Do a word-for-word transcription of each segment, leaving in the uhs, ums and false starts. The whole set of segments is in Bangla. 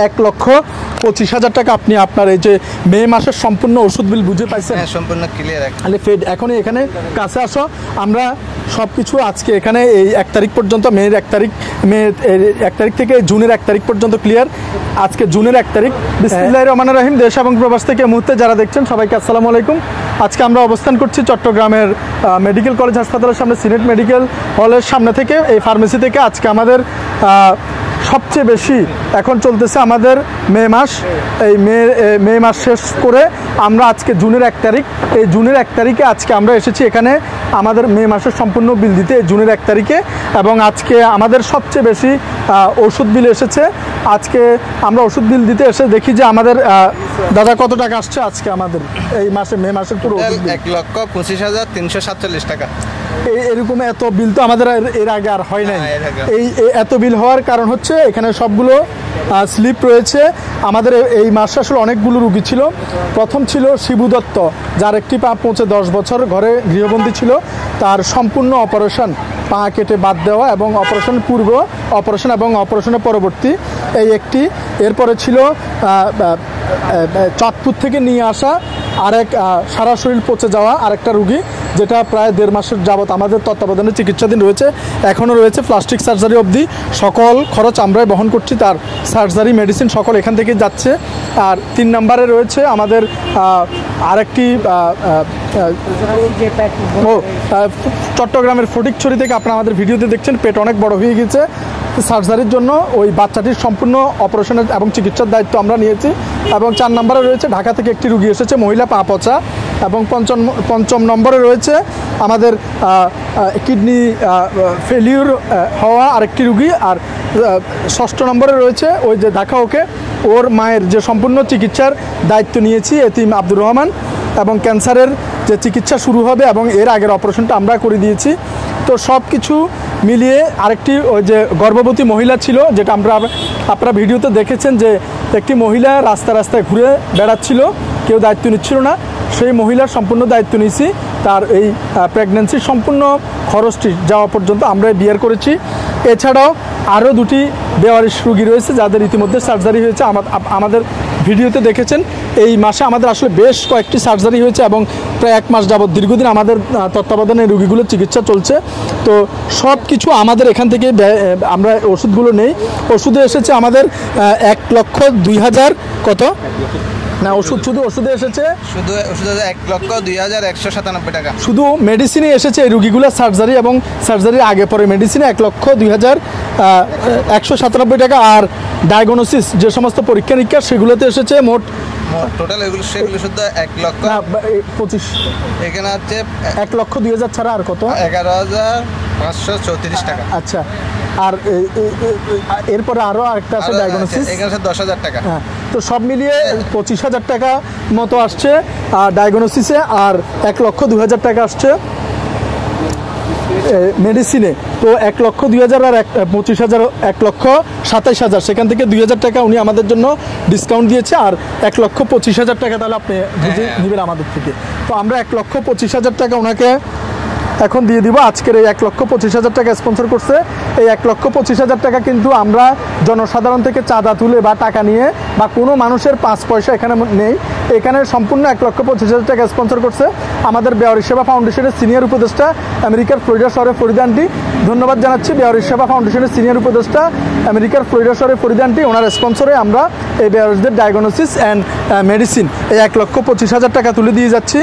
एक लक्ष पचिस हज़ार टाका अपनी आपनार एई जे मे मासेर सम्पूर्ण ओषुध बिल बुझे पाइछेन हाँ सम्पूर्ण क्लियर ताहले फेड एखोनी एखाने काछे आसो आमरा सबकिছু आज के एखाने एई एक तारीख पर्यन्त मेर एक तारीख मे एक तारीख थेके जुनेर एक तारीख पर्यन्त क्लियर आज के जुनेर एक तारीख बिस्मिल्लाहिर रहमानिर रहीम देश एबं प्रवास थेके मुहूर्ते जारा देखछेन सबाइके आसलामु आलैकुम। आज के आमरा अवस्थान करछि चट्टग्रामेर मेडिकल कलेज हासपातालेर सामने सिनेट मेडिकल हलेर सामने थेके एई फार्मेसी थेके आज के आमादेर सबचेये बेशी एखन चलतेछे आमादेर मे मास एई मे मे मास शेष करे आमरा आज के जुनेर एक तारीख एई जुनेर एक तारीखे आज के आमरा एसेछि एखाने आमादेर मे मासेर सम्पूर्ण बिल दिते जुनेर एक तारीखे एबं आज के आमादेर सबचेये बेशी ओषुध बिल एसेछे आज के आमरा ओषुध बिल दिते एसे देखि जे आमादेर दादा कत टाका आसछे आज के आमादेर एई मासे मे मासेर पुरो एक लक्ष पचिस हज़ार तीनशो सातचल्लिश टाका এরকম এত বিল তো আমাদের এর আগে আর হয় নাই। এই এত বিল হওয়ার কারণ হচ্ছে এখানে সবগুলো স্লিপ রয়েছে। আমাদের এই মাসে আসলে অনেকগুলো রোগী ছিল। প্রথম ছিল শিবু দত্ত, যার একটি পা পৌঁছে দশ বছর ঘরে গৃহবন্দী ছিল। তার সম্পূর্ণ অপারেশন পা কেটে বাদ দেওয়া এবং অপারেশন পূর্ব অপারেশন এবং অপারেশনের পরবর্তী এই একটি। এরপরে ছিল চাঁদপুর থেকে নিয়ে আসা আরেক সারা শরীর পচে যাওয়া আরেকটা রুগী, যেটা প্রায় দেড় মাসের যাবৎ আমাদের তত্ত্বাবধানে চিকিৎসাধীন রয়েছে, এখনও রয়েছে। প্লাস্টিক সার্জারি অবধি সকল খরচ আমরাই বহন করছি, তার সার্জারি মেডিসিন সকল এখান থেকে যাচ্ছে। আর তিন নম্বরে রয়েছে আমাদের আরেকটি ও চট্টগ্রামের ফটিকছড়ি থেকে আপনারা আমাদের ভিডিওতে দেখছেন, পেট অনেক বড় হয়ে গেছে। সার্জারির জন্য ওই বাচ্চাটির সম্পূর্ণ অপারেশনের এবং চিকিৎসার দায়িত্ব আমরা নিয়েছি। এবং চার নম্বরে রয়েছে ঢাকা থেকে একটি রুগী এসেছে, মহিলা, পা পচা। এবং পঞ্চম পঞ্চম নম্বরে রয়েছে আমাদের কিডনি ফেলিউর হওয়া আরেকটি রুগী। আর ষষ্ঠ নম্বরে রয়েছে ওই যে ঢাকা ওকে ওর মায়ের যে সম্পূর্ণ চিকিৎসার দায়িত্ব নিয়েছি এতিম আব্দুর রহমান, এবং ক্যান্সারের যে চিকিৎসা শুরু হবে এবং এর আগের অপারেশনটা আমরা করে দিয়েছি। তো সব কিছু মিলিয়ে আরেকটি ওই যে গর্ভবতী মহিলা ছিল, যেটা আমরা আপনারা ভিডিওতে দেখেছেন যে একটি মহিলা রাস্তা রাস্তায় ঘুরে বেড়াচ্ছিল, কেউ দায়িত্ব নিচ্ছিল না। সেই মহিলার সম্পূর্ণ দায়িত্ব নিয়েছি, তার এই প্রেগনেন্সির সম্পূর্ণ খরচটি যাওয়া পর্যন্ত আমরা বিয়ার করেছি। এছাড়াও আরও দুটি বেওয়ারিশ রুগী রয়েছে, যাদের ইতিমধ্যে সার্জারি হয়েছে, আমাদের ভিডিওতে দেখেছেন। এই মাসে আমাদের আসলে বেশ কয়েকটি সার্জারি হয়েছে এবং প্রায় এক মাস যাবৎ দীর্ঘদিন আমাদের তত্ত্বাবধানে রুগীগুলোর চিকিৎসা চলছে। তো সব কিছু আমাদের এখান থেকে আমরা ওষুধগুলো নেই। ওষুধে এসেছে আমাদের এক লক্ষ দুই হাজার কত না ওষুধ শুধু ওষুধে এসেছে শুধু ওষুধে এক লক্ষ দুই হাজার একশো সাতানব্বই টাকা। শুধু মেডিসিনে এসেছে এই রুগীগুলো সার্জারি এবং সার্জারির আগে পরে মেডিসিনে এক লক্ষ দুই হাজার একশো সাতানব্বই টাকা। আর ডায়াগনোসিস যে সমস্ত পরীক্ষা নিরীক্ষা সেগুলোতে এসেছে মোট টোটাল এগুলো সেগুলো শুদ্ধ এক লক্ষ পঁচিশ। এখানে আছে এক লক্ষ দুই হাজার ছাড়া আর কত এগারো হাজার পাঁচশো চৌত্রিশ টাকা। আচ্ছা, আর এরপরে আরও আরেকটা আছে ডায়াগনোসিস, এখানে আছে দশ হাজার টাকা। হ্যাঁ, তো সব মিলিয়ে পঁচিশ হাজার টাকা মতো আসছে আর ডায়াগনোসিসে, আর এক লক্ষ দু হাজার টাকা আসছে মেডিসিনে। তো এক লক্ষ দুই হাজার আর এক পঁচিশ হাজার এক লক্ষ সাতাইশ হাজার, সেখান থেকে দুই হাজার টাকা উনি আমাদের জন্য ডিসকাউন্ট দিয়েছে। আর এক লক্ষ পঁচিশ হাজার টাকা তাহলে আপনি বুঝে নেবেন আমাদের থেকে। তো আমরা এক লক্ষ পঁচিশ হাজার টাকা ওনাকে এখন দিয়ে দিব। আজকের এই এক লক্ষ পঁচিশ হাজার টাকা স্পন্সর করছে। এই এক লক্ষ পঁচিশ হাজার টাকা কিন্তু আমরা জনসাধারণ থেকে চাঁদা তুলে বা টাকা নিয়ে বা কোনো মানুষের পাঁচ পয়সা এখানে নেই। এখানে সম্পূর্ণ এক লক্ষ পঁচিশ হাজার টাকা স্পন্সর করছে আমাদের বেওয়ারিশ সেবা ফাউন্ডেশনের সিনিয়র উপদেষ্টা আমেরিকার ফ্লোরিডা শহরে ফরিদা আন্টি। ধন্যবাদ জানাচ্ছি বেওয়ারিশ সেবা ফাউন্ডেশনের সিনিয়র উপদেষ্টা আমেরিকার ফ্লোরিডা শহরে ফরিদা আন্টি, ওনার স্পন্সরে আমরা এই বেওয়ারিশদের ডায়াগনোসিস অ্যান্ড মেডিসিন এই এক লক্ষ পঁচিশ হাজার টাকা তুলে দিয়ে যাচ্ছি।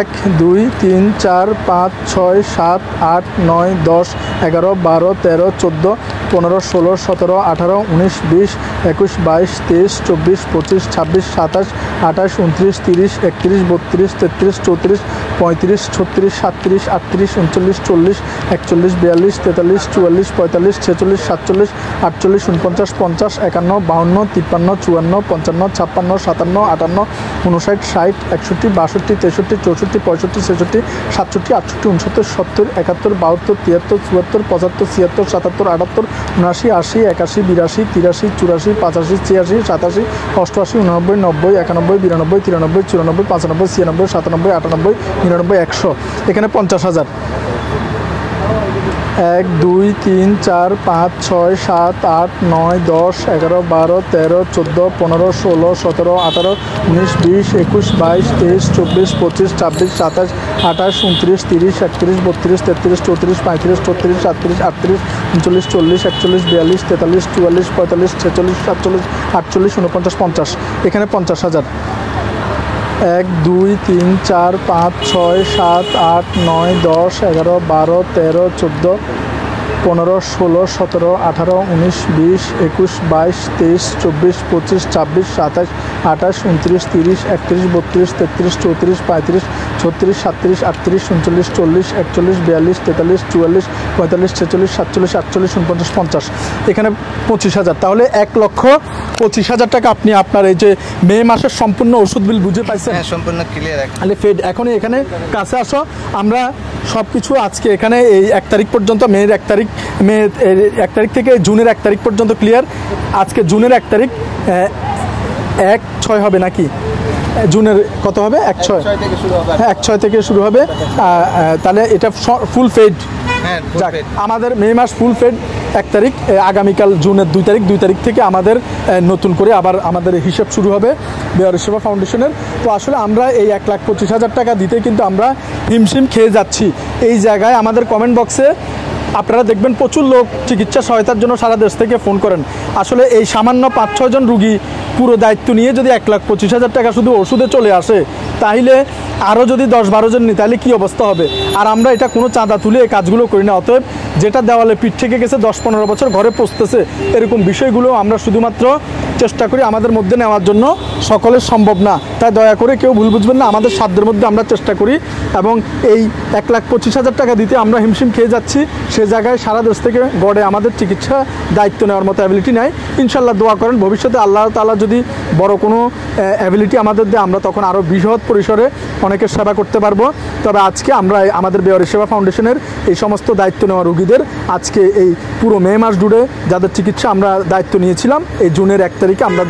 এক দুই তিন চার পাঁচ ছয় সাত আট নয় দশ এগারো বারো তেরো চোদ্দো পনেরো ষোলো সতেরো আঠারো উনিশ বিশ একুশ বাইশ তেইশ চব্বিশ পঁচিশ ছাব্বিশ সাতাশ আঠাশ উনত্রিশ তিরিশ একত্রিশ বত্রিশ তেত্রিশ চৌত্রিশ পঁয়ত্রিশ ছত্রিশ সাতত্রিশ আটত্রিশ উনচল্লিশ চল্লিশ একচল্লিশ বিয়াল্লিশ তেতাল্লিশ চুয়াল্লিশ পঁয়তাল্লিশ ছেচল্লিশ সাতচল্লিশ আটচল্লিশ উনপঞ্চাশ পঞ্চাশ একান্ন বাউন্ন তিপ্পান্ন চুয়ান্ন পঞ্চান্ন ছাপ্পান্ন সাতান্ন আটান্ন উনষাট ষাট একষট্টি বাষট্টি তেষট্টি চৌষট্টি পঁয়ষট্টি ছেষট্টি সাতষট্টি আটষট্টি উনসত্তর সত্তর একাত্তর বাহাত্তর তিয়াত্তর চুয়াত্তর পঁচাত্তর ছিয়াত্তর সাতাত্তর আটাত্তর উনআশি আশি একাশি বিরাশি তিরাশি চুরাশি পঁচাশি ছিয়াশি সাতাশি অষ্টআশি উননব্বই নব্বই একানব্বই বিরানব্বই তিরানব্বই চুরানব্বই পঁচানব্বই ছিয়ানব্বই সাতানব্বই আটানব্বই নিরানব্বই একশো। এখানে পঞ্চাশ হাজার एक दुई तीन चार पाँच छय सात आठ नय दस एगारो बारो तेरो चौदो पंद्रो षोलो सतरो अठारो उन्नीस बीस एकुश बाईस तेईस चौबीस पच्चीस छब्बीस सत्ताईस अट्ठाईस उनतीस तीस एकत्रीस बत्रीस तेत्रीस चौंतीस पैंतीस छत्तीस सैंतीस अड़तीस उनचल्लिस चल्लिस एकचल्लिस बयाल्लिस तेताल्लिस चुवाल्लिस पैंताल्लिस छेचल्लिस सैंताल्लिस आठचल्लिस ऊनपचास पंचाश एखे पंचाश हज़ार एक दुई तीन चार पाँच छय सात आठ नय दस एगारो बारो तेरो चौदो पंद्रो षोलो सतरो अठारो उन्नीस बीस एकुश बाईस तेईस चौबीस पच्चीस छब्बीस सत्ताईस अट्ठाईस उनतीस तीस एकत्रीस बत्रीस तेत्रीस चौंतीस पैंतीस छत्तीस सैंतीस अड़तीस उनचल्लिस चल्लिस एकचल्लिस बयाल्लिस तेताल्लिस चुवाल्लिस पैंताल्लिस छेचल्लिस सैंताल्लिस आठचल्लिस ऊनपचास पंचाश एखे पचिस हज़ार ताहले एक लक्ष पचिस हज़ार टाका आपनी आपनार एई जे मे मासेर सम्पूर्ण ओषुध बिल बुझे पाइछेन सम्पूर्ण क्लियर आछे फेड एखोनी एखाने काछे आसो आमरा सबकिछु आजके एखाने एई एक तारिख पर्यन्त मे एक तारिख मे एक तारिख थेके जुनेर एक तारिख पर्यन्त क्लियर आजके जुनेर एक तारिख एक छय होबे नाकि জুনের কত হবে এক ছয় থেকে শুরু হবে হ্যাঁ এক ছয় থেকে শুরু হবে তাহলে এটা ফুল পেড হ্যাঁ আমাদের মে মাস ফুল পেড এক তারিখ আগামী কাল জুনের দুই তারিখ দুই তারিখ থেকে আমাদের নতুন করে আবার আমাদের হিসাব শুরু হবে বেয়ার সেবা ফাউন্ডেশনের তো আসলে আমরা এই এক লাখ পঁচিশ হাজার টাকা দিতে কিন্তু আমরা হিমশিম খেয়ে যাচ্ছি এই জায়গায় আমাদের কমেন্ট বক্সে আপনারা দেখবেন প্রচুর লোক চিকিৎসা সহায়তার জন্য সারা দেশ থেকে ফোন করেন আসলে এই সামান্য পাঁচ ছয় জন রোগী পুরো দায়িত্ব নিয়ে যদি এক লাখ পঁচিশ হাজার টাকা শুধু ওষুধে চলে আসে তাহলে আরও যদি দশ বারো জন নিই তাহলে কী অবস্থা হবে আর আমরা এটা কোনো চাঁদা তুলে এই কাজগুলো করি না অতএব যেটা দেওয়ালে পিঠ থেকে গেছে দশ পনেরো বছর ঘরে পৌঁছতেছে এরকম বিষয়গুলো আমরা শুধুমাত্র চেষ্টা করি আমাদের মধ্যে নেওয়ার জন্য সকলের সম্ভব না তাই দয়া করে কেউ ভুল বুঝবেন না আমাদের সাধ্যের মধ্যে আমরা চেষ্টা করি এবং এই এক লাখ পঁচিশ হাজার টাকা দিতে আমরা হিমশিম খেয়ে যাচ্ছি সে জায়গায় সারা দেশ থেকে গড়ে আমাদের চিকিৎসা দায়িত্ব নেওয়ার মতো অ্যাবিলিটি নাই ইনশাল্লাহ দোয়া করেন ভবিষ্যতে আল্লাহ তাআলা যদি বড় কোনো অ্যাবিলিটি আমাদের দেয় আমরা তখন আরও বৃহৎ পরিসরে অনেকের সেবা করতে পারবো তবে আজকে আমরা আমাদের বেওয়ারি সেবা ফাউন্ডেশনের এই সমস্ত দায়িত্ব নেওয়া রোগীদের আজকে এই পুরো মে মাস জুড়ে যাদের চিকিৎসা আমরা দায়িত্ব নিয়েছিলাম এই জুনের এক তারিখে আমরা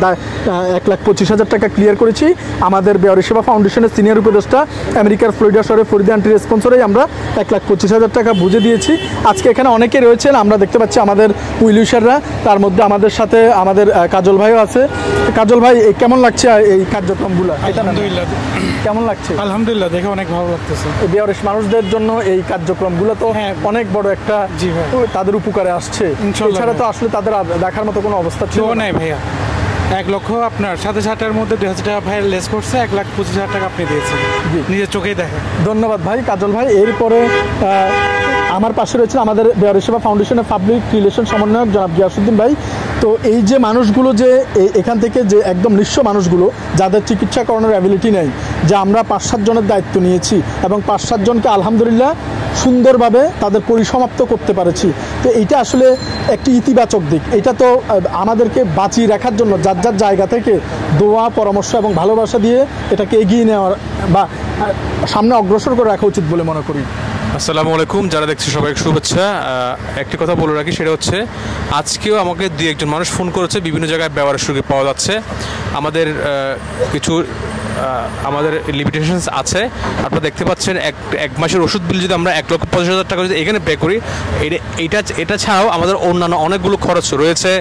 এক লাখ পঁচিশ হাজার টাকা ক্লিয়ার করেছি আমাদের বেওয়ারি সেবা ফাউন্ডেশনের সিনিয়র উপদেষ্টা আমেরিকার ফ্লোরিডা শহরে ফরিদা আন্টির স্পন্সরেই আমরা এক লাখ পঁচিশ হাজার টাকা বুঝে দিয়েছি আজকে এখানে অনেকে রয়েছেন আমরা দেখতে পাচ্ছি আমাদের উইলিউশাররা তার মধ্যে আমাদের সাথে আমাদের কাজল ভাইও আছে কাজল ভাই কেমন লাগছে এই কার্যক্রমগুলো আলহামদুলিল্লাহ কেমন লাগছে আলহামদুলিল্লাহ দেখে অনেক ভালো লাগতেছে এই বেওয়ারিশ মানুষদের জন্য এই কার্যক্রমগুলো তো অনেক বড় একটা তাদের উপকারে আসছে এছাড়া তো আসলে তাদের দেখার মতো কোনো অবস্থা ছিল না ভাইয়া এক লক্ষ আপনার সাথে সাতটার মধ্যে দুই হাজার টাকা ভাই লেস করছে এক লাখ পঁচিশ হাজার টাকা আপনি দিয়েছেন নিজের চোখেই দেখেন ধন্যবাদ ভাই কাজল ভাই এরপরে আমার পাশে রয়েছেন আমাদের বেওয়ারি সেবা ফাউন্ডেশনের পাবলিক রিলেশন সমন্বয়ক জনাব গিয়াসউদ্দিন ভাই তো এই যে মানুষগুলো যে এখান থেকে যে একদম নিঃস্ব মানুষগুলো যাদের চিকিৎসা করানোর অ্যাবিলিটি নেই যে আমরা পাঁচ সাতজনের দায়িত্ব নিয়েছি এবং পাঁচ সাতজনকে আলহামদুলিল্লাহ সুন্দরভাবে তাদের পরিসমাপ্ত করতে পেরেছি তো এটা আসলে একটি ইতিবাচক দিক এটা তো আমাদেরকে বাঁচিয়ে রাখার জন্য যার যার জায়গা থেকে দোয়া পরামর্শ এবং ভালোবাসা দিয়ে এটাকে এগিয়ে নেওয়ার বা সামনে অগ্রসর করে রাখা উচিত বলে মনে করি আসসালামু আলাইকুম যারা দেখছি সবাইকে শুভেচ্ছা একটি কথা বলে রাখি সেটা হচ্ছে আজকেও আমাকে দুই একজন মানুষ ফোন করেছে বিভিন্ন জায়গায় ব্যবহারের সুযোগ পাওয়া যাচ্ছে আমাদের কিছু আমাদের লিমিটেশনস আছে আপনারা দেখতে পাচ্ছেন এক এক মাসের ওষুধ বিল যদি আমরা এক লক্ষ পঁচিশ হাজার টাকা যদি এখানে পে করি এটা এটা ছাড়াও আমাদের অন্যান্য অনেকগুলো খরচ রয়েছে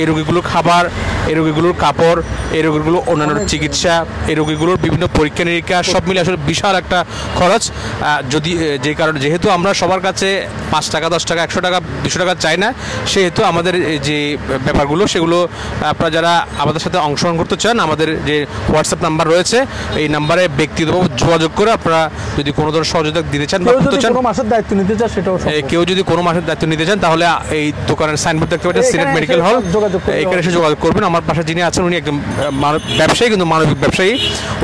এই রোগীগুলোর খাবার এই রোগীগুলোর কাপড় এই রোগীগুলো অন্যান্য চিকিৎসা এই রোগীগুলোর বিভিন্ন পরীক্ষা নিরীক্ষা সব মিলে আসলে বিশাল একটা খরচ যদি যে কারণে যেহেতু আমরা সবার কাছে পাঁচ টাকা দশ টাকা একশো টাকা দুশো টাকা চাই না সেহেতু আমাদের যে ব্যাপারগুলো সেগুলো আপনারা যারা আমাদের সাথে অংশগ্রহণ করতে চান আমাদের যে হোয়াটসঅ্যাপ নাম্বার রয়েছে এই নাম্বারে ব্যক্তিগতভাবে যোগাযোগ করে আপনারা যদি কোনো ধরনের সহযোগিতা দিতে চান বা করতে চান মাসের দায়িত্ব নিতে চান সেটাও কেউ যদি কোনো মাসের দায়িত্ব নিতে চান তাহলে এই দোকানের সাইনবোর্ড দেখতে পাচ্ছেন সিলেট মেডিকেল হল এখানে এসে যোগাযোগ করবেন আমার পাশে যিনি আছেন উনি একজন ব্যবসায়ী কিন্তু মানবিক ব্যবসায়ী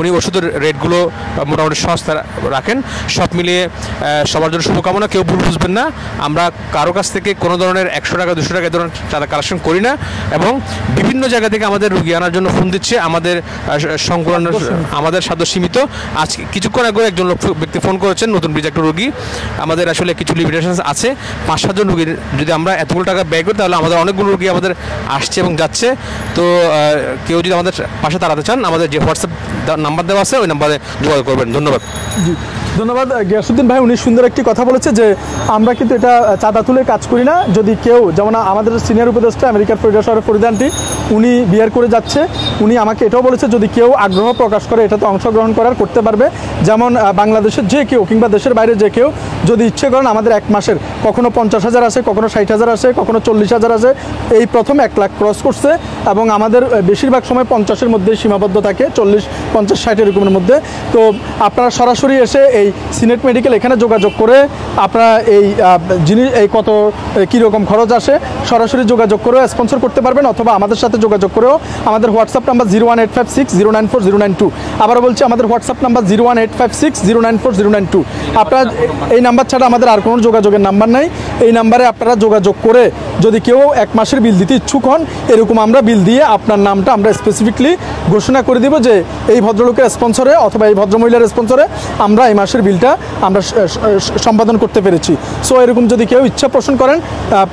উনি ওষুধের রেটগুলো মোটামুটি সস্তা রাখেন সব মিলিয়ে সবার জন্য শুভকামনা কেউ ভুল বুঝবেন না আমরা কারো কাছ থেকে কোনো ধরনের একশো টাকা দুশো টাকা এ ধরনের টাকা কালেকশন করি না এবং বিভিন্ন জায়গা থেকে আমাদের রুগী আনার জন্য ফোন দিচ্ছে আমাদের সংকলনের আমাদের সাধ্য সীমিত আজকে কিছুক্ষণ আগে একজন লোক ব্যক্তি ফোন করেছেন নতুন ব্রিজ একটা রোগী আমাদের আসলে কিছু লিমিটেশনস আছে পাঁচ সাতজন রোগীর যদি আমরা এতগুলো টাকা ব্যয় করি তাহলে আমাদের অনেকগুলো রোগী আমাদের আসছে এবং যাচ্ছে তো কেউ যদি আমাদের পাশে দাঁড়াতে চান আমাদের যে হোয়াটসঅ্যাপ নাম্বার দেওয়া আছে ওই নাম্বারে যোগাযোগ করবেন ধন্যবাদ জি ধন্যবাদ গিয়াসউদ্দিন ভাই। উনি সুন্দর একটি কথা বলেছে যে আমরা কিন্তু এটা চাঁদা তুলে কাজ করি না। যদি কেউ, যেমন আমাদের সিনিয়র উপদেষ্টা আমেরিকার ফ্লোরিডা শহরের ফরিদানটি উনি বিয়ার করে যাচ্ছে, উনি আমাকে এটাও বলেছে যদি কেউ আগ্রহ প্রকাশ করে এটাতে অংশগ্রহণ করার করতে পারবে। যেমন বাংলাদেশের যে কেউ কিংবা দেশের বাইরে যে কেউ যদি ইচ্ছে করেন, আমাদের এক মাসের কখনো পঞ্চাশ হাজার আসে, কখনো ষাট হাজার আসে, কখনো চল্লিশ হাজার আসে। এই প্রথম এক লাখ ক্রস করছে এবং আমাদের বেশিরভাগ সময় পঞ্চাশের মধ্যে সীমাবদ্ধ থাকে, চল্লিশ পঞ্চাশ ষাট এরকমের মধ্যে। তো আপনারা সরাসরি এসে এই সিনেট মেডিকেল এখানে যোগাযোগ করে আপনারা এই জিনিস এই কত কীরকম খরচ আসে সরাসরি যোগাযোগ করেও স্পন্সর করতে পারবেন, অথবা আমাদের সাথে যোগাযোগ করেও। আমাদের WhatsApp number zero one eight five six zero nine four zero nine two. আবারও বলছি, আমাদের WhatsApp number zero one eight five six zero nine four zero nine two. আপনারা এই নাম্বার ছাড়া আমাদের আর কোনো যোগাযোগের নাম্বার নাই। এই নাম্বারে আপনারা যোগাযোগ করে যদি কেউ এক মাসের বিল দিতে ইচ্ছুক হন, এরকম আমরা বিল দিয়ে আপনার নামটা আমরা স্পেসিফিকলি ঘোষণা করে দিব যে এই ভদ্রলোকের স্পন্সরে অথবা এই ভদ্রমহিলার স্পন্সরে আমরা এই মাসের বিলটা আমরা সম্পাদন করতে পেরেছি। সো এরকম যদি কেউ ইচ্ছা পোষণ করেন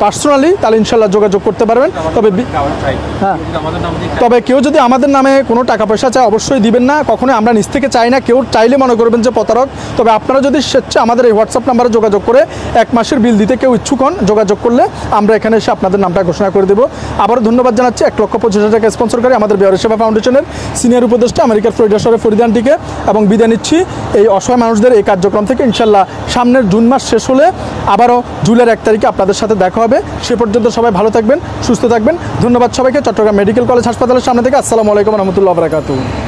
পার্সোনালি, তাহলে ইনশাল্লাহ যোগাযোগ করতে পারবেন। তবে হ্যাঁ, তবে কেউ যদি আমাদের নামে কোনো টাকা পয়সা চায় অবশ্যই দিবেন না, কখনোই আমরা নিজ থেকে চাই না। কেউ চাইলে মনে করবেন যে প্রতারক। তবে আপনারা যদি স্বেচ্ছা আমাদের এই হোয়াটসঅ্যাপ নাম্বারে যোগাযোগ করে এক মাসের বিল দিতে কেউ ইচ্ছুক হন, যোগাযোগ করলে আমরা এখানে এসে আপনাদের নামটা ঘোষণা করে দেবো। আবারও ধন্যবাদ জানাচ্ছি এক লক্ষ পঁচিশ হাজার টাকা স্পন্সরকারী আমাদের বেওয়ারি সেবা ফাউন্ডেশনের সিনিয়র উপদেষ্টা আমেরিকার ফ্লোরিডা শহরের ফরিদানটিকে, এবং বিদায় নিচ্ছি এই অসহায় মানুষদের এই কার্যক্রম থেকে। ইনশাল্লাহ সামনের জুন মাস শেষ হলে আবারও জুলাইয়ের এক তারিখে আপনাদের সাথে দেখা হবে। সে পর্যন্ত সবাই ভালো থাকবেন, সুস্থ থাকবেন। ধন্যবাদ সবাইকে। চট্টগ্রাম মেডিকেল কলেজ হাসপাতালের সামনে থেকে আসসালামু আলাইকুম রহমতুল্লাহ বারাকাতুহু।